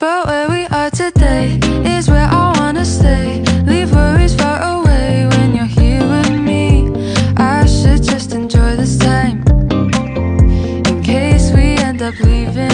But where we are today is where I wanna stay. Leave worries far away when you're here with me. I should just enjoy this time in case we end up leaving.